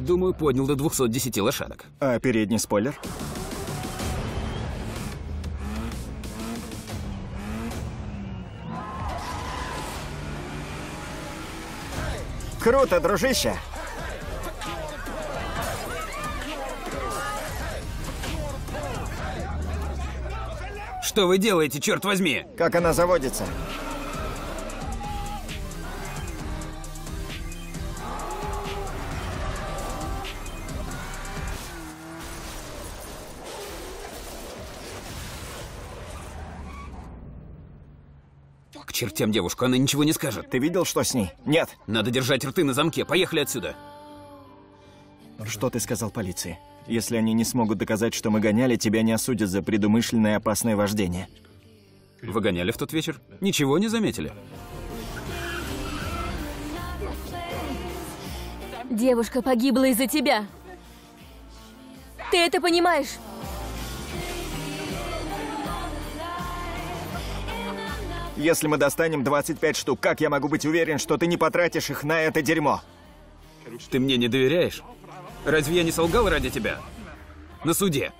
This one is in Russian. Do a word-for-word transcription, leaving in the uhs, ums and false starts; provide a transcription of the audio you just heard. Думаю, поднял до двухсот десяти лошадок. А передний спойлер? Круто, дружище! Что вы делаете, черт возьми? Как она заводится? К чертям девушку, она ничего не скажет. Ты видел, что с ней? Нет. Надо держать рты на замке. Поехали отсюда. Что ты сказал полиции? Если они не смогут доказать, что мы гоняли, тебя не осудят за предумышленное опасное вождение. Вы гоняли в тот вечер? Ничего не заметили? Девушка погибла из-за тебя. Ты это понимаешь? Если мы достанем двадцать пять штук, как я могу быть уверен, что ты не потратишь их на это дерьмо? Ты мне не доверяешь? Разве я не солгал ради тебя? На суде.